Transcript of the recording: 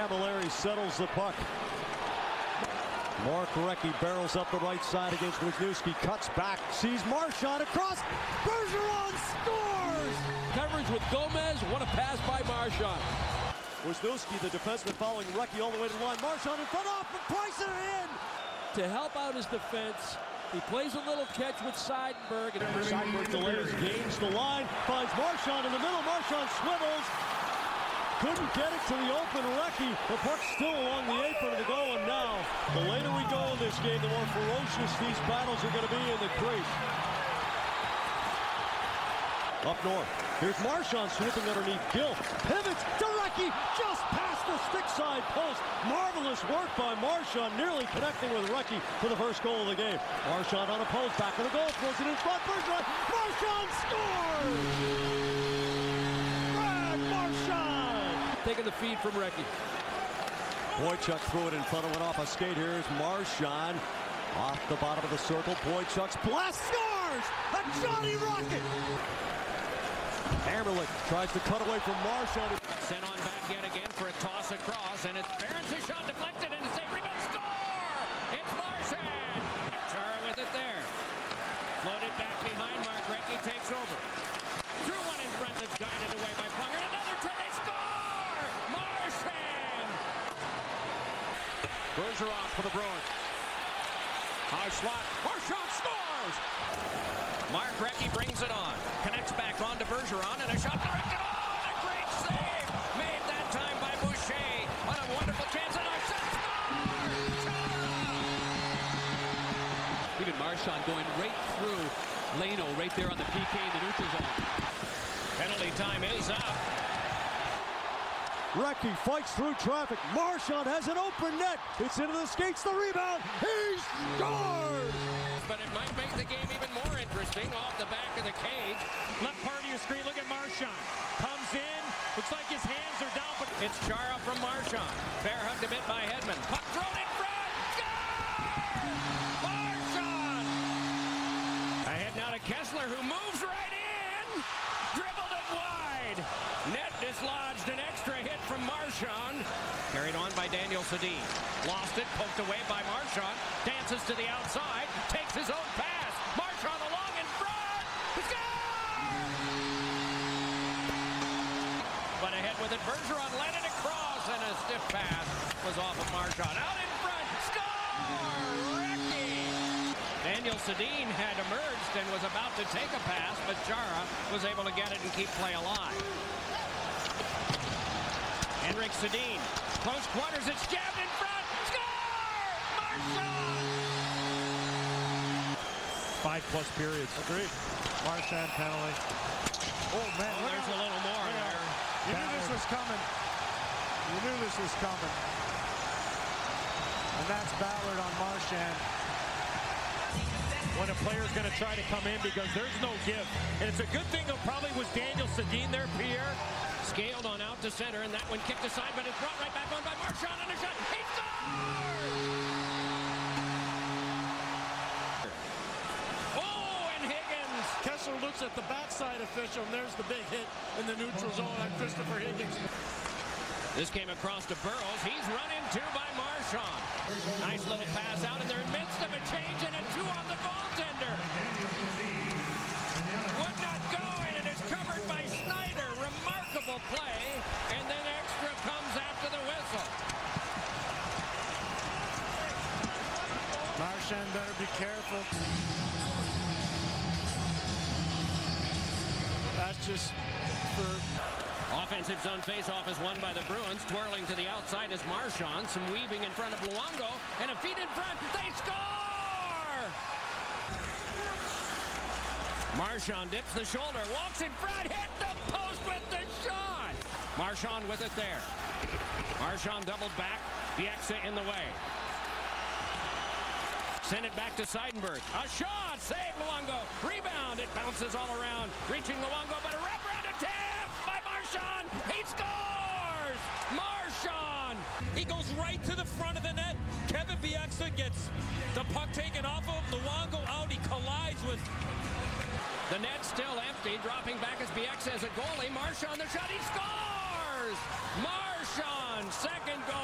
Camilleri settles the puck. Mark Recchi barrels up the right side against Wisniewski, cuts back, sees Marchand across. Bergeron scores! Coverage with Gomez, what a pass by Marchand. Wisniewski, the defenseman, following Recchi all the way to the line. Marchand in front, off, and pricing it in! To help out his defense, he plays a little catch with Seidenberg. And Seidenberg delays, gains the line, finds Marchand in the middle. Marchand swivels. Couldn't get it to the open Recchi. The puck's still along the apron of the goal, and now the later we go in this game, the more ferocious these battles are going to be in the crease. Up north, here's Marchand sweeping underneath Gilt. Pivots to Recchi, just past the stick side post. Marvelous work by Marchand, nearly connecting with Recchi for the first goal of the game. Marchand on a post, back to the goal, throws it in front. Bergeron, Marchand scores! Taking the feed from Recchi. Boychuk threw it in front of it off a skate. Here's Marchand off the bottom of the circle. Boychuk's blast, scores! A Johnny Rocket! Hammerlick tries to cut away from Marchand. Sent on back yet again for a toss across, and it's Bergeron's shot deflected and it's a rebound, score! It's Marchand! Chara with it there. Floated back behind Mark Recchi, takes over. Threw one in front, that's guided away by Plunger. Another try, they score! Bergeron for the Bruins. High slot. Marchand scores! Mark Recchi brings it on. Connects back on to Bergeron and a shot directed. Oh, and a great save! Made that time by Boucher on a wonderful chance and a shot score! Even Marchand going right through Leno right there on the PK in the neutral zone. Penalty time is up. Recchi fights through traffic. Marchand has an open net. It's into the skates, the rebound. He scores! But it might make the game even more interesting off the back of the cage. Left part of your screen, look at Marchand. Comes in, looks like his hands are down, but it's Chara from Marchand. Fair hugged a bit by Hedman. Puck thrown in front! Goal! Marchand! Ahead now to Kessler, who moves right in. Dribbled it wide. Net dislodged an extra hit from Marchand. Carried on by Daniel Sedin. Lost it, poked away by Marchand. Dances to the outside, takes his own pass. Marchand along in front. Score! But ahead with it, Bergeron led it across, and a stiff pass was off of Marchand. Out in front, score! Recchi! Daniel Sedin had emerged and was about to take a pass, but Jara was able to get it and keep play alive. Henrik Sedin, close quarters, it's jabbed in front, score! Marchand! 5+ periods. Agreed. Marchand penalty. Oh, man. Oh, there's a little more there. You knew this was coming. You knew this was coming. And that's Ballard on Marchand. When a player's going to try to come in because there's no give. And it's a good thing it probably was Daniel Sedin there, Pierre. Scaled on out to center, and that one kicked aside, but it's brought right back on by Marchand on a shot. He scores! Oh, and Higgins! Kessler looks at the backside official, and there's the big hit in the neutral zone on Christopher Higgins. This came across to Burrows. He's run into by Marchand. Nice little pass out, and they're in the midst of a change and a two on the goaltender. Would not go, and it is covered by Snyder. Remarkable play, and then extra comes after the whistle. Marchand better be careful. That's just for... Offensive zone faceoff is won by the Bruins. Twirling to the outside is Marchand. Some weaving in front of Luongo, and a feed in front. They score! Marchand dips the shoulder, walks in front, hit the post with the shot! Marchand with it there. Marchand doubled back. Bieksa in the way. Send it back to Seidenberg. A shot! Save Luongo. Rebound. It bounces all around. Reaching Luongo, but a wraparound attempt by Marchand. He scores! Marchand! He goes right to the front of the net. Kevin Bieksa gets the puck taken off of him. Luongo out. He collides with... The net still empty. Dropping back as Bieksa as a goalie. Marchand the shot. He scores! Marshawn, second goal.